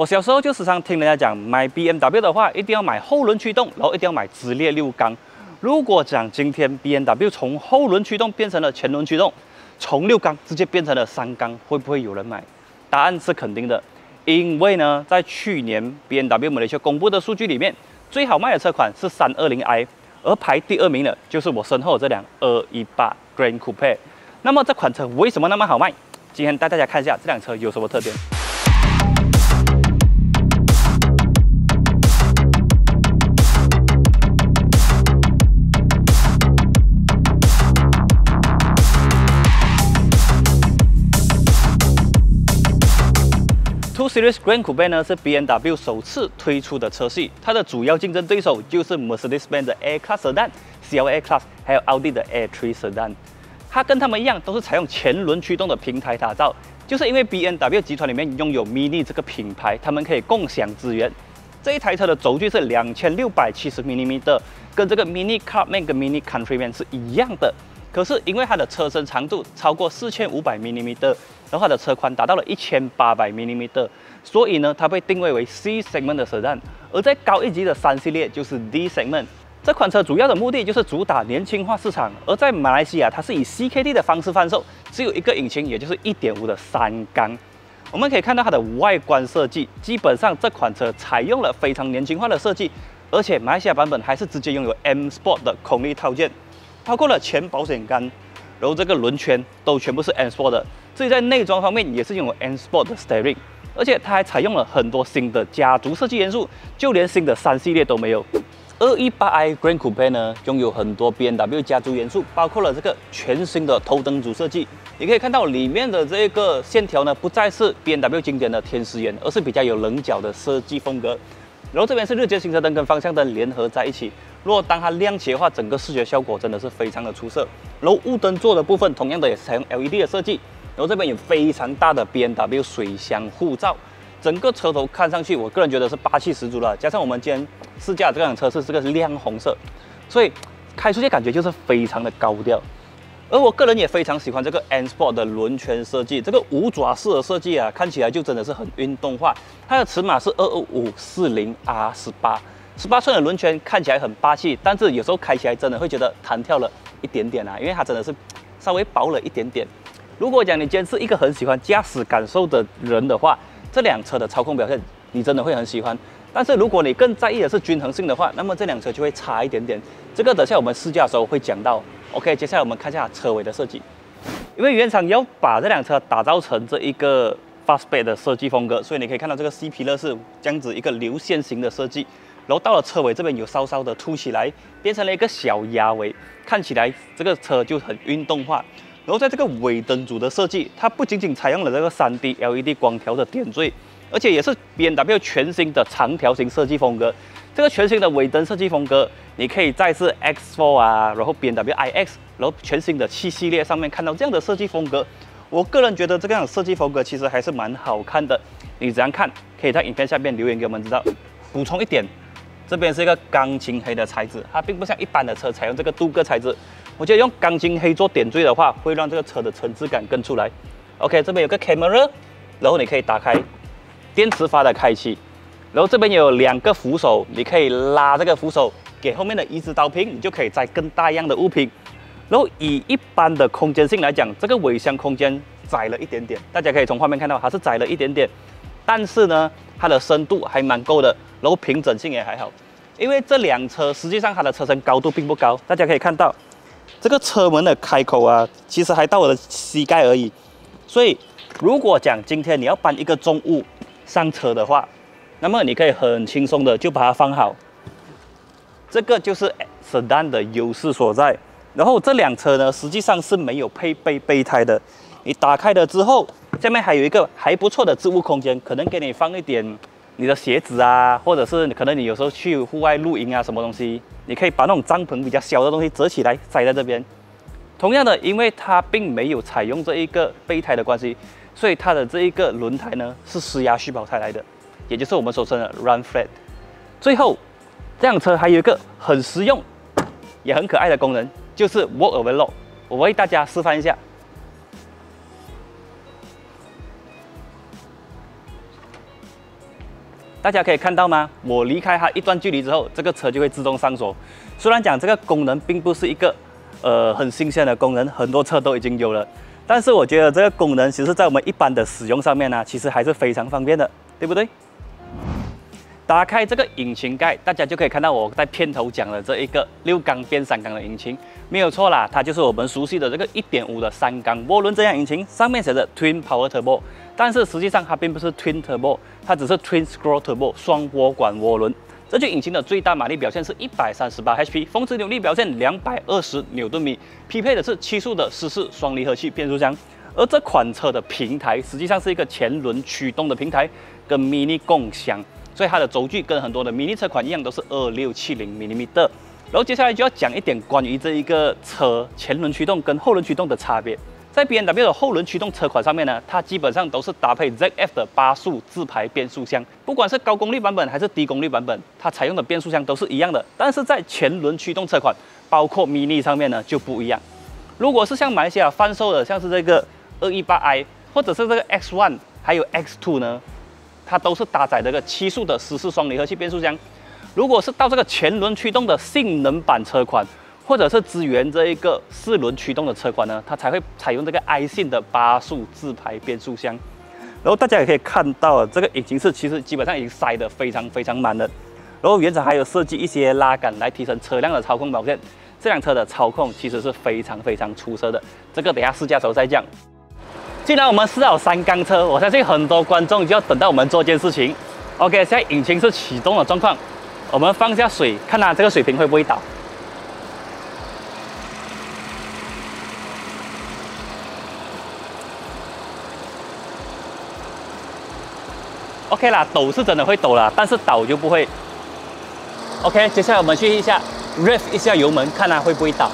我小时候就时常听人家讲，买 BMW 的话一定要买后轮驱动，然后一定要买直列六缸。如果讲今天 BMW 从后轮驱动变成了前轮驱动，从六缸直接变成了三缸，会不会有人买？答案是肯定的，因为呢，在去年 BMW 马来西亚公布的数据里面，最好卖的车款是 320i， 而排第二名的就是我身后这辆218 Grand Coupe。那么这款车为什么那么好卖？今天带大家看一下这辆车有什么特点。 2 Series Grand Coupe 呢是 BMW 首次推出的车系，它的主要竞争对手就是 Mercedes-Benz 的 A Class Sedan、CLA Class， 还有奥迪的 A3 Sedan。它跟他们一样，都是采用前轮驱动的平台打造，就是因为 BMW 集团里面拥有 Mini 这个品牌，他们可以共享资源。这一台车的轴距是2670mm， 跟这个 Mini Clubman 跟 Mini Countryman 是一样的。 可是因为它的车身长度超过4500mm， 然后它的车宽达到了1800mm， 所以呢，它被定位为 C segment 的sedan。而在高一级的3系列就是 D segment。这款车主要的目的就是主打年轻化市场。而在马来西亚，它是以 CKD 的方式贩售，只有一个引擎，也就是 1.5 的三缸。我们可以看到它的外观设计，基本上这款车采用了非常年轻化的设计，而且马来西亚版本还是直接拥有 M Sport 的空力套件。 包括了前保险杆，然后这个轮圈都全部是 M Sport 的。至于在内装方面，也是拥有 M Sport 的 steering， 而且它还采用了很多新的家族设计元素，就连新的3系列都没有。218i Grand Coupe 呢，拥有很多 BMW 家族元素，包括了这个全新的头灯组设计。你可以看到里面的这个线条呢，不再是 BMW 经典的天使眼，而是比较有棱角的设计风格。 然后这边是日间行车灯跟方向灯联合在一起，如果当它亮起的话，整个视觉效果真的是非常的出色。然后雾灯座的部分，同样的也是采用 LED 的设计。然后这边有非常大的 BMW 水箱护罩，整个车头看上去，我个人觉得是霸气十足了。加上我们今天试驾这辆车是这个亮红色，所以开出去感觉就是非常的高调。而我个人也非常喜欢这个 M Sport 的轮圈设计，这个五爪式的设计啊，看起来就真的是很运动化。 它的尺码是22540R18， 18寸的轮圈看起来很霸气，但是有时候开起来真的会觉得弹跳了一点点啊，因为它真的是稍微薄了一点点。如果讲你今天是一个很喜欢驾驶感受的人的话，这辆车的操控表现你真的会很喜欢。但是如果你更在意的是均衡性的话，那么这辆车就会差一点点。这个等下我们试驾的时候会讲到。OK， 接下来我们看一下车尾的设计，因为原厂要把这辆车打造成这一个。 Fastback 的设计风格，所以你可以看到这个 C 皮勒是这样子一个流线型的设计，然后到了车尾这边有稍稍的凸起来，变成了一个小鸭尾，看起来这个车就很运动化。然后在这个尾灯组的设计，它不仅仅采用了这个 3D LED 光条的点缀，而且也是 BMW 全新的长条形设计风格。这个全新的尾灯设计风格，你可以再次 X4 啊，然后 BMW iX， 然后全新的7系列上面看到这样的设计风格。 我个人觉得这个样设计风格其实还是蛮好看的，你怎样看？可以在影片下面留言给我们知道。补充一点，这边是一个钢琴黑的材质，它并不像一般的车采用这个镀铬材质。我觉得用钢琴黑做点缀的话，会让这个车的层次感更出来。OK， 这边有个 camera， 然后你可以打开电磁阀的开启，然后这边有两个扶手，你可以拉这个扶手给后面的移植刀柄，你就可以载更大样的物品。 然后以一般的空间性来讲，这个尾箱空间窄了一点点，大家可以从画面看到它是窄了一点点，但是呢，它的深度还蛮够的，然后平整性也还好。因为这辆车实际上它的车身高度并不高，大家可以看到这个车门的开口啊，其实还到我的膝盖而已。所以如果讲今天你要搬一个重物上车的话，那么你可以很轻松的就把它放好，这个就是 Sedan 的优势所在。 然后这辆车呢，实际上是没有配备备胎的。你打开了之后，下面还有一个还不错的置物空间，可能给你放一点你的鞋子啊，或者是可能你有时候去户外露营啊，什么东西，你可以把那种帐篷比较小的东西折起来塞在这边。同样的，因为它并没有采用这一个备胎的关系，所以它的这一个轮胎呢是施压续保胎来的，也就是我们所称的 run flat。最后，这辆车还有一个很实用也很可爱的功能。 就是 walk away lock， 我为大家示范一下。大家可以看到吗？我离开它一段距离之后，这个车就会自动上锁。虽然讲这个功能并不是一个很新鲜的功能，很多车都已经有了，但是我觉得这个功能其实在我们一般的使用上面呢，其实还是非常方便的，对不对？ 打开这个引擎盖，大家就可以看到我在片头讲的这一个6缸变3缸的引擎，没有错啦，它就是我们熟悉的这个 1.5 的3缸涡轮增压引擎，上面写着 Twin Power Turbo， 但是实际上它并不是 Twin Turbo， 它只是 Twin Scroll Turbo 双涡管涡轮。这具引擎的最大马力表现是138 HP， 峰值扭力表现220 Nm， 匹配的是7速的湿式双离合器变速箱。 而这款车的平台实际上是一个前轮驱动的平台，跟 Mini 共享，所以它的轴距跟很多的 Mini 车款一样，都是2670 mm。然后接下来就要讲一点关于这一个车前轮驱动跟后轮驱动的差别。在 BMW 的后轮驱动车款上面呢，它基本上都是搭配 ZF 的8速自排变速箱，不管是高功率版本还是低功率版本，它采用的变速箱都是一样的。但是在前轮驱动车款，包括 Mini 上面呢就不一样。如果是像马来西亚贩售的，像是这个 218i 或者是这个 X1 还有 X2 呢，它都是搭载这个7速的湿式双离合器变速箱。如果是到这个前轮驱动的性能版车款，或者是支援这一个4轮驱动的车款呢，它才会采用这个 iSyn 的8速自排变速箱。然后大家也可以看到，这个引擎室其实基本上已经塞得非常满了。然后原厂还有设计一些拉杆来提升车辆的操控表现。这辆车的操控其实是非常出色的，这个等下试驾时候再讲。 既然我们试好3缸车，我相信很多观众就要等到我们做件事情。OK， 现在引擎是启动的状况，我们放下水，看它这个水平会不会倒。OK 啦，抖是真的会抖啦，但是倒就不会。OK， 接下来我们去一下 rev 一下油门，看它会不会倒。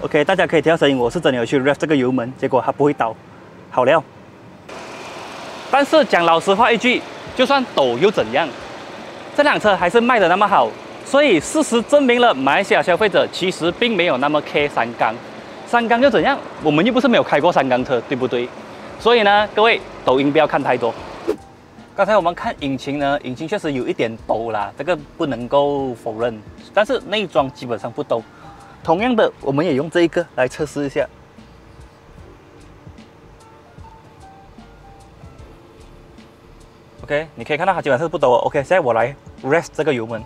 OK， 大家可以听到声音，我是真的有去 rev 这个油门，结果它不会倒，好了。但是讲老实话一句，就算抖又怎样？这辆车还是卖得那么好，所以事实证明了，马来西亚消费者其实并没有那么 care 3缸。3缸又怎样？我们又不是没有开过3缸车，对不对？所以呢，各位抖音不要看太多。刚才我们看引擎呢，引擎确实有一点抖啦，这个不能够否认，但是内装基本上不抖。 同样的，我们也用这一个来测试一下。OK， 你可以看到它基本上是不抖的。OK， 现在我来 rev 这个油门。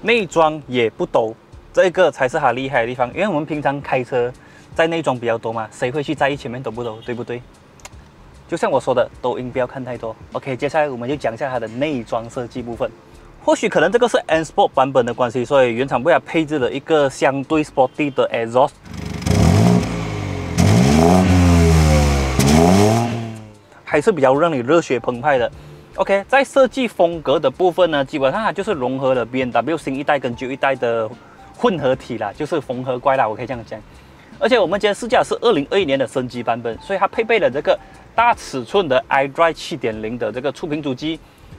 内装也不抖，这个才是它厉害的地方。因为我们平常开车在内装比较多嘛，谁会去在意前面抖不抖，对不对？ 就像我说的，抖音不要看太多。OK， 接下来我们就讲一下它的内装设计部分。或许可能这个是 N Sport 版本的关系，所以原厂为它配置了一个相对 sporty 的 exhaust。还是比较让你热血澎湃的。OK， 在设计风格的部分呢，基本上它就是融合了 BMW 新一代跟旧一代的混合体啦，就是缝合怪啦，我可以这样讲。而且我们今天试驾是2021年的升级版本，所以它配备了这个 大尺寸的 iDrive 7.0 的这个触屏主机，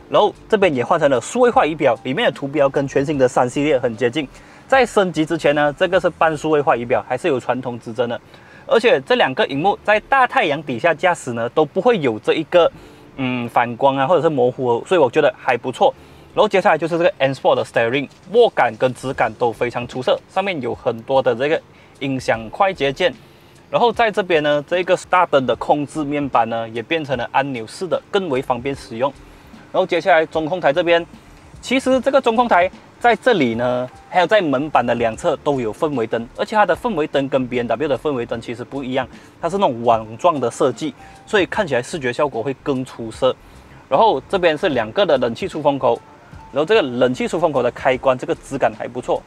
然后这边也换成了数位化仪表，里面的图标跟全新的3系列很接近。在升级之前呢，这个是半数位化仪表，还是有传统之争的。而且这两个荧幕在大太阳底下驾驶呢，都不会有这一个反光啊，或者是模糊，所以我觉得还不错。然后接下来就是这个 N Sport 的 Steering， 握感跟质感都非常出色，上面有很多的这个音响快捷键。 然后在这边呢，这个大灯的控制面板呢，也变成了按钮式的，更为方便使用。然后接下来中控台这边，其实这个中控台在这里呢，还有在门板的两侧都有氛围灯，而且它的氛围灯跟 BMW 的氛围灯其实不一样，它是那种网状的设计，所以看起来视觉效果会更出色。然后这边是两个的冷气出风口，然后这个冷气出风口的开关，这个质感还不错。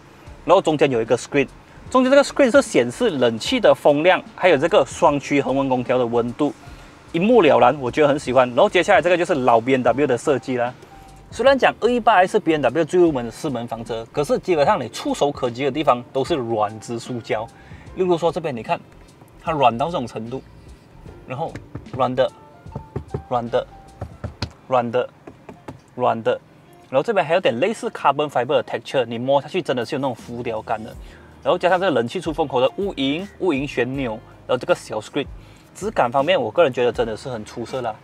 然后中间有一个 screen。 中间这个 screen 是显示冷气的风量，还有这个双区恒温空调的温度，一目了然，我觉得很喜欢。然后接下来这个就是老 BMW 的设计啦。虽然讲218i是 BMW 最入门的4门房车，可是基本上你触手可及的地方都是软质塑胶。例如说这边你看，它软到这种程度，然后软的软的，软的，软的。然后这边还有点类似 carbon fiber 的 texture， 你摸下去真的是有那种浮雕感的。然后加上这个冷气出风口的雾银旋钮，然后这个小 screen， 质感方面我个人觉得真的是很出色啦。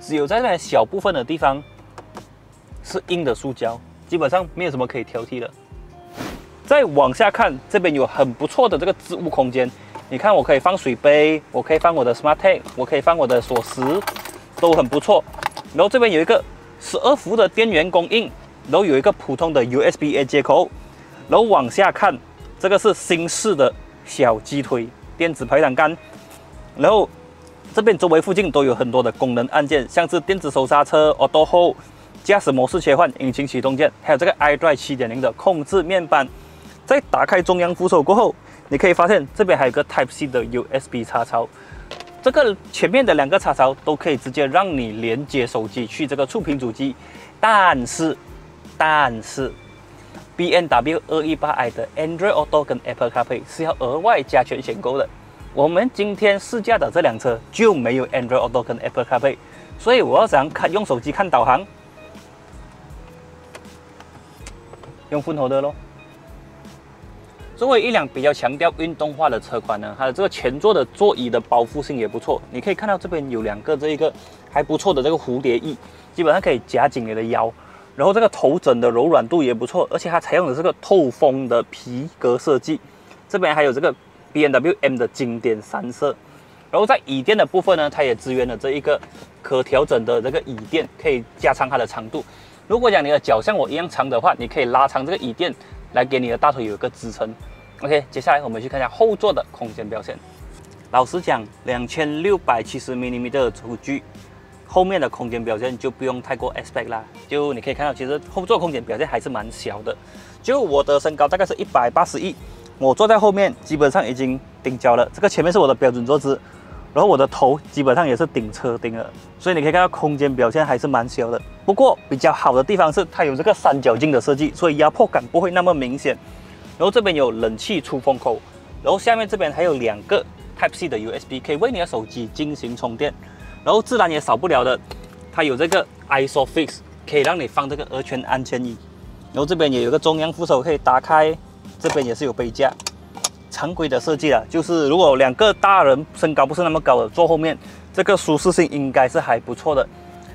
只有在那小部分的地方是硬的塑胶，基本上没有什么可以挑剔的。 再往下看，这边有很不错的这个置物空间。你看，我可以放水杯，我可以放我的 smart tag， 我可以放我的锁匙，都很不错。然后这边有一个12伏的电源供应，然后有一个普通的 USB-A 接口。然后往下看，这个是新式的小鸡腿电子排挡杆。然后这边周围附近都有很多的功能按键，像是电子手刹车、Auto Hold、驾驶模式切换、引擎启动键，还有这个 iDrive 7.0 的控制面板。 在打开中央扶手过后，你可以发现这边还有个 Type C 的 USB 插槽，这个前面的两个插槽都可以直接让你连接手机去这个触屏主机。但是 BMW 218i 的 Android Auto 跟 Apple CarPlay 是要额外加钱选购的。我们今天试驾的这辆车就没有 Android Auto 跟 Apple CarPlay， 所以我要想看用手机看导航，用混合的咯。 作为一辆比较强调运动化的车款呢，它的这个前座的座椅的包覆性也不错。你可以看到这边有两个这一个还不错的这个蝴蝶翼，基本上可以夹紧你的腰。然后这个头枕的柔软度也不错，而且它采用的是个透风的皮革设计。这边还有这个 BMW M 的经典三色。然后在椅垫的部分呢，它也支援了这一个可调整的这个椅垫，可以加长它的长度。如果讲你的脚像我一样长的话，你可以拉长这个椅垫。 来给你的大腿有一个支撑。OK， 接下来我们去看一下后座的空间表现。老实讲，2670mm 的轴距，后面的空间表现就不用太过 expect 啦。就你可以看到，其实后座空间表现还是蛮小的。就我的身高大概是181，我坐在后面基本上已经顶脚了。这个前面是我的标准坐姿，然后我的头基本上也是顶车顶了。所以你可以看到空间表现还是蛮小的。 不过比较好的地方是它有这个三角镜的设计，所以压迫感不会那么明显。然后这边有冷气出风口，然后下面这边还有两个 Type C 的 USB， 可以为你的手机进行充电。然后自然也少不了的，它有这个 ISOFIX， 可以让你放这个安全椅。然后这边也有个中央扶手可以打开，这边也是有杯架。常规的设计啦，就是如果两个大人身高不是那么高的坐后面，这个舒适性应该是还不错的。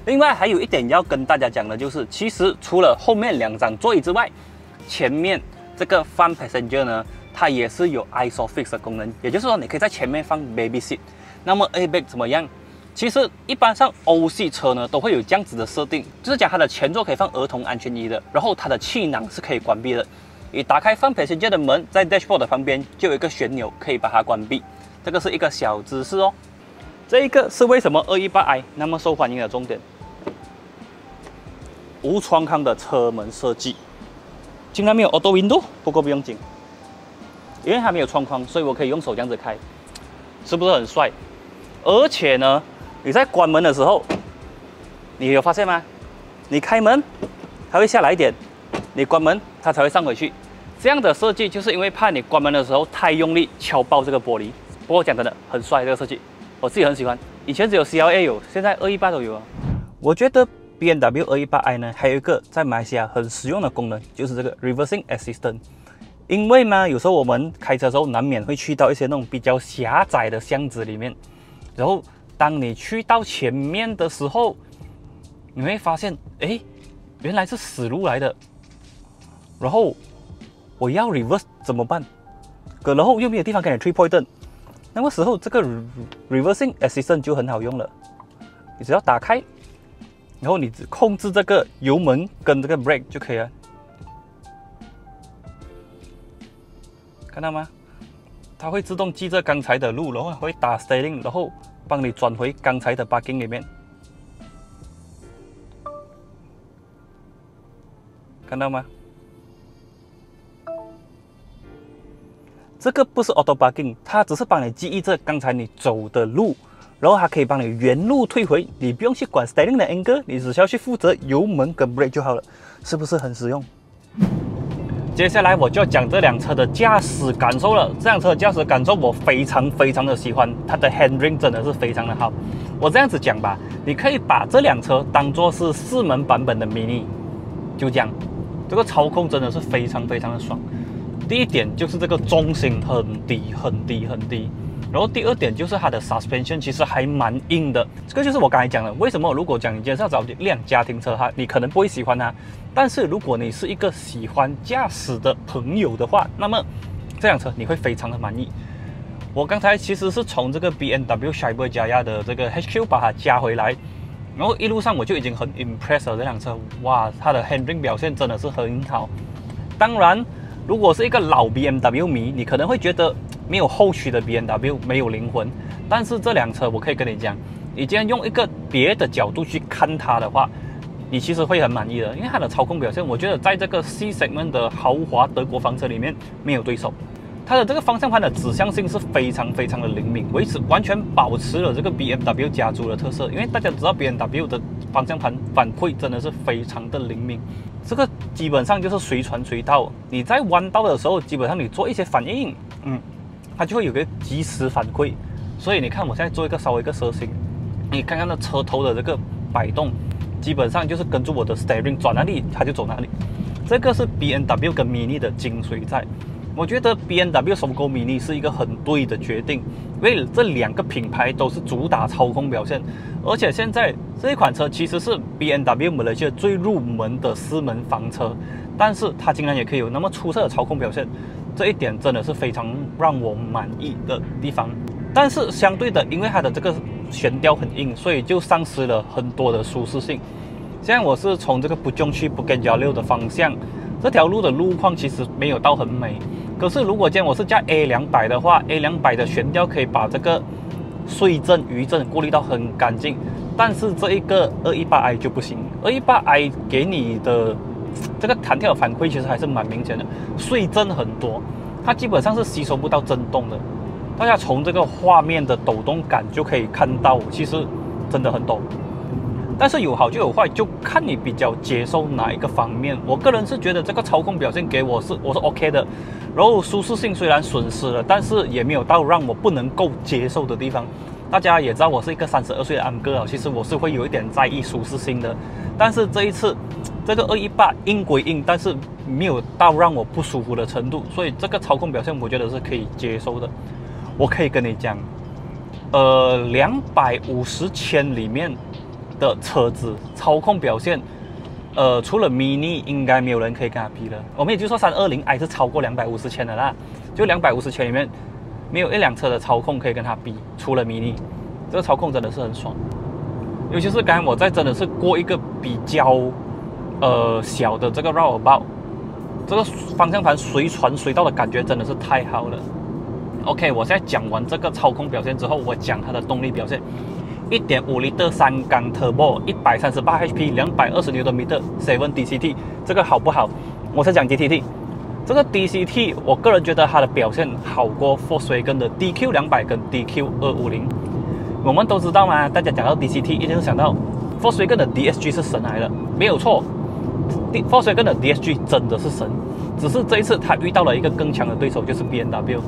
另外还有一点要跟大家讲的就是，其实除了后面两张座椅之外，前面这个Front Passenger呢，它也是有 ISOFIX 的功能，也就是说你可以在前面放 Baby Seat。那么 airbag 怎么样？其实一般上欧系车呢都会有这样子的设定，就是讲它的前座可以放儿童安全椅的，然后它的气囊是可以关闭的。你打开Front Passenger的门，在 Dashboard 的旁边就有一个旋钮可以把它关闭，这个是一个小知识哦。这一个是为什么218i 那么受欢迎的重点。 无窗框的车门设计，竟然没有 auto window， 不过不用紧，因为它没有窗框，所以我可以用手这样子开，是不是很帅？而且呢，你在关门的时候，你有发现吗？你开门，它会下来一点；你关门，它才会上回去。这样的设计就是因为怕你关门的时候太用力敲爆这个玻璃。不过讲真的，很帅这个设计，我自己很喜欢。以前只有 CLA 有，现在218都有啊。我觉得。 BMW 218i 呢，还有一个在马来西亚很实用的功能，就是这个 Reversing Assistant。因为嘛，有时候我们开车的时候难免会去到一些那种比较狭窄的巷子里面，然后当你去到前面的时候，你会发现，哎，原来是死路来的。然后我要 reverse 怎么办？可然后又没有地方给你 3-point turn， 那个时候这个 Reversing Assistant 就很好用了，你只要打开。 然后你只控制这个油门跟这个 brake 就可以了，看到吗？它会自动记着刚才的路，然后会打 steering， 然后帮你转回刚才的 parking 里面，看到吗？这个不是 auto parking， 它只是帮你记忆着刚才你走的路。 然后它可以帮你原路退回，你不用去管 steering 的 angle， 你只需要去负责油门跟 brake 就好了，是不是很实用？接下来我就要讲这辆车的驾驶感受了。这辆车的驾驶感受我非常的喜欢，它的 handling 真的是非常的好。我这样子讲吧，你可以把这辆车当做是4门版本的 Mini， 就这样。这个操控真的是非常非常的爽。第一点就是这个重心很低。 然后第二点就是它的 suspension 其实还蛮硬的，这个就是我刚才讲的。为什么如果讲你今天是要找一辆家庭车哈，你可能不会喜欢它，但是如果你是一个喜欢驾驶的朋友的话，那么这辆车你会非常的满意。我刚才其实是从这个 BMW Cyber Jaya 的这个 HQ 把它加回来，然后一路上我就已经很 impressed 了这辆车，哇，它的 handling 表现真的是很好。当然，如果是一个老 BMW 迷，你可能会觉得。 没有后驱的 BMW 没有灵魂，但是这辆车我可以跟你讲，你今天用一个别的角度去看它的话，你其实会很满意的，因为它的操控表现，我觉得在这个 C segment 的豪华德国房车里面没有对手。它的这个方向盘的指向性是非常非常的灵敏，完全保持了这个 BMW 家族的特色，因为大家知道 BMW 的方向盘反馈真的是非常的灵敏。 这个基本上就是随传随到，你在弯道的时候，基本上你做一些反应，它就会有个及时反馈。所以你看，我现在做一个稍微一个蛇形，你看看那车头的这个摆动，基本上就是跟住我的 steering 转哪里它就走哪里。这个是 BMW 跟 Mini 的精髓在。我觉得 BMW 收购 Mini 是一个很对的决定，因为这两个品牌都是主打操控表现，而且现在这一款车其实是 BMW Malaysia 最入门的4门房车，但是它竟然也可以有那么出色的操控表现，这一点真的是非常让我满意的地方。但是相对的，因为它的这个悬吊很硬，所以就丧失了很多的舒适性。现在我是从这个Bujong去Bukit Jalil 的方向，这条路的路况其实没有到很美。 可是，如果今天我是加 A200 的话 ，A200 的悬吊可以把这个税震、余震过滤到很干净，但是这一个 218i 就不行。218i 给你的这个弹跳反馈其实还是蛮明显的，税震很多，它基本上是吸收不到震动的。大家从这个画面的抖动感就可以看到，其实真的很抖。但是有好就有坏，就看你比较接受哪一个方面。我个人是觉得这个操控表现给我是 OK 的。 然后舒适性虽然损失了，但是也没有到让我不能够接受的地方。大家也知道我是一个32岁的安哥啊，其实我是会有一点在意舒适性的。但是这一次，这个218硬归硬，但是没有到让我不舒服的程度，所以这个操控表现我觉得是可以接受的。我可以跟你讲，250千里面的车子操控表现。 除了 Mini 应该没有人可以跟它比了。我们也就说 320i 是超过250千的啦，就250千里面没有一辆车的操控可以跟它比，除了 Mini， 这个操控真的是很爽。尤其是刚才我在真的是过一个比较小的这个 roundabout， 这个方向盘随传随到的感觉真的是太好了。OK， 我现在讲完这个操控表现之后，我讲它的动力表现。 1.5L 3缸 Turbo， 138HP， 220Nm， 7DCT， 这个好不好？我在讲 DCT， 这个 DCT 我个人觉得它的表现好过 Volkswagen 的 DQ200 跟 DQ250。我们都知道嘛，大家讲到 DCT 一定是想到 Volkswagen 的 DSG 是神来的，没有错 ，Volkswagen 的 DSG 真的是神，只是这一次它遇到了一个更强的对手，就是 BMW。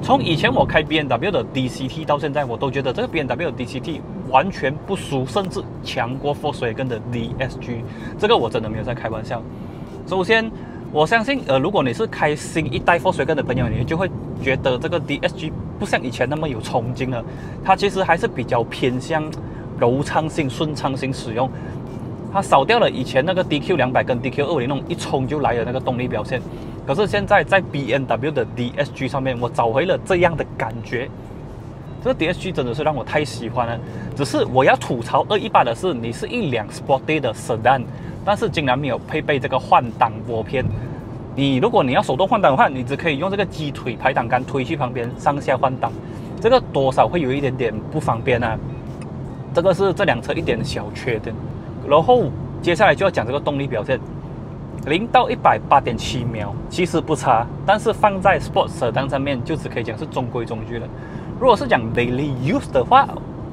从以前我开 BMW 的 DCT 到现在，我都觉得这个 BMW 的 DCT 完全不输，甚至强过 Volkswagen 的 DSG。这个我真的没有在开玩笑。首先，我相信，如果你是开新一代 Volkswagen 的朋友，你就会觉得这个 DSG 不像以前那么有冲劲了。它其实还是比较偏向柔畅性、顺畅性使用，它少掉了以前那个 DQ200 跟 DQ250 那种一冲就来的那个动力表现。 可是现在在 BMW 的 DSG 上面，我找回了这样的感觉。这个 DSG 真的是让我太喜欢了。只是我要吐槽218的是，你是一辆 Sporty 的 Sedan， 但是竟然没有配备这个换挡拨片。如果你要手动换挡的话，你只可以用这个鸡腿排挡杆推去旁边上下换挡，这个多少会有一点点不方便啊。这个是这辆车一点小缺点。然后接下来就要讲这个动力表现。 0到100 8.7秒，其实不差，但是放在 Sport Sedan 上面就只可以讲是中规中矩了。如果是讲 Daily Use 的话，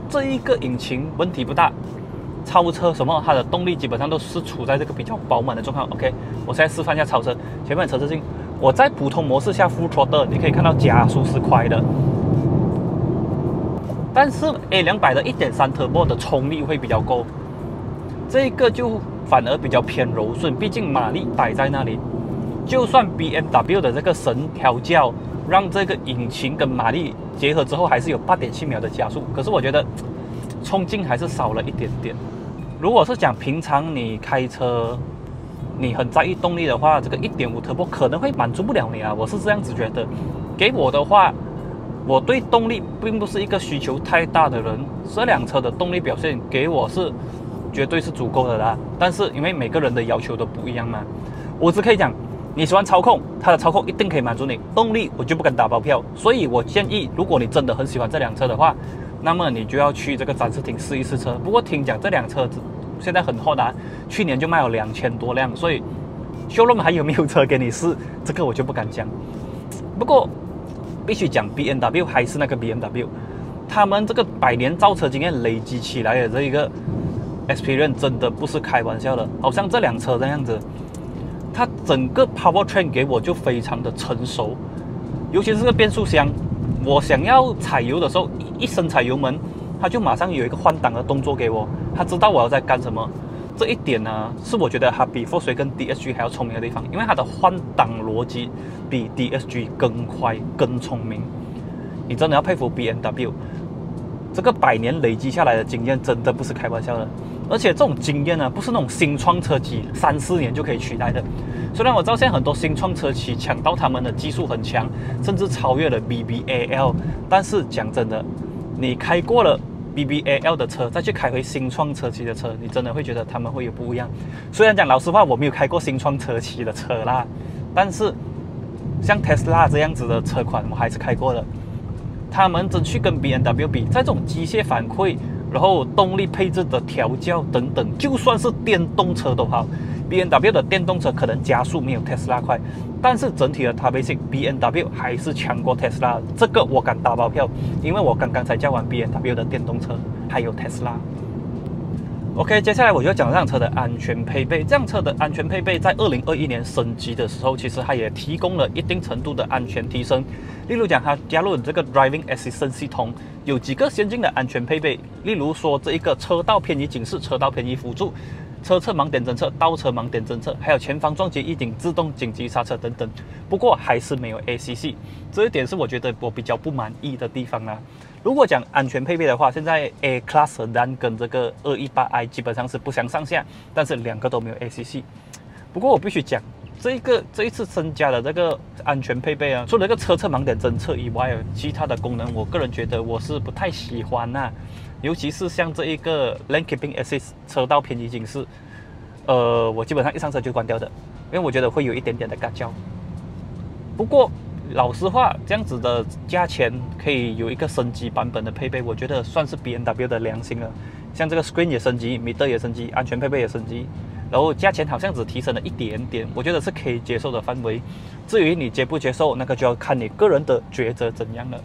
这一个引擎问题不大，超车什么它的动力基本上都是处在这个比较饱满的状况。OK， 我现在示范一下超车，前面的车子进，我在普通模式下 Full Throttle， 你可以看到加速是快的。但是 A200 的 1.3 turbo 的冲力会比较够，这个就反而比较偏柔顺，毕竟马力摆在那里。就算 BMW 的这个神调教，让这个引擎跟马力结合之后，还是有 8.7 秒的加速，可是我觉得冲劲还是少了一点点。如果是讲平常你开车，你很在意动力的话，这个 1.5 turbo 可能会满足不了你啊，我是这样子觉得。给我的话，我对动力并不是一个需求太大的人，这辆车的动力表现给我是绝对是足够的啦。但是因为每个人的要求都不一样嘛，我只可以讲你喜欢操控，它的操控一定可以满足你。动力我就不敢打包票，所以我建议，如果你真的很喜欢这辆车的话，那么你就要去这个展示厅试一试车。不过听讲这辆车现在很火的，去年就卖了2000多辆，所以showroom还有没有车给你试，这个我就不敢讲。不过必须讲 ，BMW 还是那个 BMW， 他们这个100年造车经验累积起来的这一个 experience 真的不是开玩笑的。好像这辆车这样子，它整个 powertrain 给我就非常的成熟，尤其是这个变速箱，我想要踩油的时候，一伸踩油门，它就马上有一个换挡的动作给我，它知道我要在干什么。这一点呢，是我觉得它比Force 跟 DSG 还要聪明的地方，因为它的换挡逻辑比 DSG 更快、更聪明。你真的要佩服 BMW， 这个100年累积下来的经验真的不是开玩笑的。而且这种经验呢，不是那种新创车企3、4年就可以取代的。虽然我知道现在很多新创车企抢到他们的技术很强，甚至超越了 BBAL， 但是讲真的，你开过了 BBAL 的车，再去开回新创车企的车，你真的会觉得他们会有不一样。虽然讲老实话，我没有开过新创车企的车啦，但是像 Tesla 这样子的车款，我还是开过了。他们真去跟 BMW 比，在这种机械反馈，然后动力配置的调教等等，就算是电动车都好 ，BMW 的电动车可能加速没有 Tesla 快，但是整体的搭配性 ，BMW 还是强过 Tesla， 这个我敢打包票，因为我刚刚才叫完 BMW 的电动车，还有 Tesla。OK， 接下来我就讲这辆车的安全配备。这辆车的安全配备在2021年升级的时候，其实它也提供了一定程度的安全提升。例如讲，它加入了这个 Driving Assistance 系统，有几个先进的安全配备，例如说这一个车道偏移警示、车道偏移辅助、车侧盲点侦测、倒车盲点侦测，还有前方撞击预警、自动紧急刹车等等。不过还是没有 ACC， 这一点是我觉得我比较不满意的地方啦。如果讲安全配备的话，现在 A Class Sedan跟这个 218i 基本上是不相上下，但是两个都没有 ACC。不过我必须讲，这一次增加的这个安全配备啊，除了这个车侧盲点侦测以外，其他的功能我个人觉得我是不太喜欢呐、啊，尤其是像这一个 Lane Keeping Assist 车道偏移警示，我基本上一上车就关掉的，因为我觉得会有一点点的嘎胶。不过老实话，这样子的价钱可以有一个升级版本的配备，我觉得算是 BMW 的良心了。像这个 screen 也升级， meter 也升级，安全配备也升级，然后价钱好像只提升了一点点，我觉得是可以接受的范围。至于你接不接受，那个就要看你个人的抉择怎样了。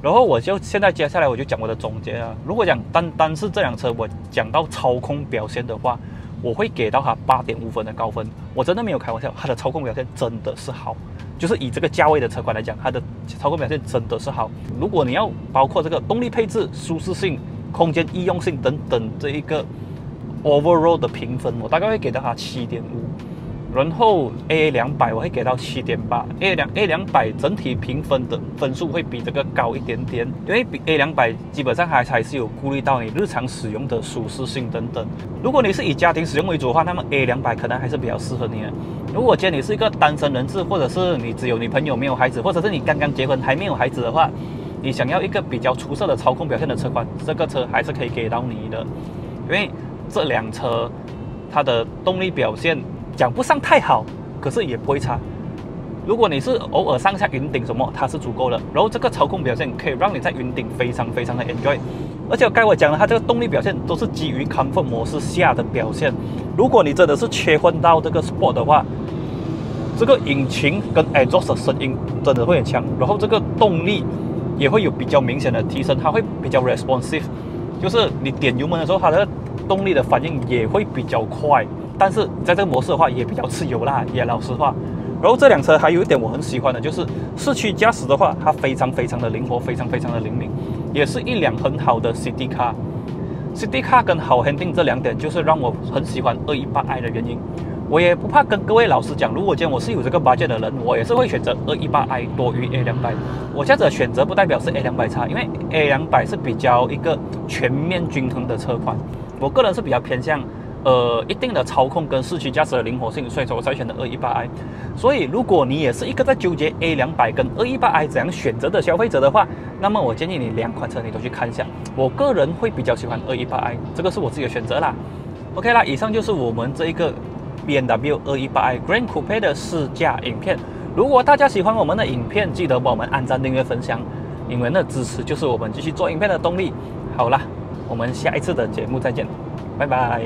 然后我就现在接下来我就讲我的总结啊。如果讲单是这辆车，我讲到操控表现的话，我会给到它8.5分的高分。我真的没有开玩笑，它的操控表现真的是好。就是以这个价位的车款来讲，它的操控表现真的是好。如果你要包括这个动力配置、舒适性、空间易用性等等这一个 overall 的评分，我大概会给到它 7.5。然后 A200 我会给到 7.8。A200 整体评分的分数会比这个高一点点，因为比 A200 基本上还是有顾虑到你日常使用的舒适性等等。如果你是以家庭使用为主的话，那么 A200 可能还是比较适合你的。如果今天你是一个单身人士，或者是你只有女朋友没有孩子，或者是你刚刚结婚还没有孩子的话，你想要一个比较出色的操控表现的车款，这个车还是可以给到你的。因为这辆车它的动力表现讲不上太好，可是也不会差。如果你是偶尔上下云顶什么，它是足够的。然后这个操控表现可以让你在云顶非常非常的 enjoy。而且我该我讲的，它这个动力表现都是基于 comfort 模式下的表现。如果你真的是切换到这个 sport 的话，这个引擎跟 exhaust 的声音真的会很强，然后这个动力也会有比较明显的提升，它会比较 responsive， 就是你点油门的时候，它的动力的反应也会比较快。但是在这个模式的话，也比较吃油啦，也老实话。然后这辆车还有一点我很喜欢的，就是市区驾驶的话，它非常非常的灵活，非常非常的灵敏。也是一辆很好的 City Car。City Car 跟好 Handling 这两点就是让我很喜欢218i 的原因。我也不怕跟各位老师讲，如果今天我是有这个budget的人，我也是会选择218i 多于 A200。我这样子的选择不代表是 A200 差，因为 A200 是比较一个全面均衡的车款。我个人是比较偏向一定的操控跟市区驾驶的灵活性，所以说我才选择218i。所以如果你也是一个在纠结 A200 跟218i 怎样选择的消费者的话，那么我建议你两款车你都去看一下。我个人会比较喜欢218i， 这个是我自己的选择啦。OK 啦，以上就是我们这一个 BMW 218i Grand Coupe 的试驾影片。如果大家喜欢我们的影片，记得帮我们按赞、订阅、分享，你们的支持就是我们继续做影片的动力。好啦，我们下一次的节目再见，拜拜。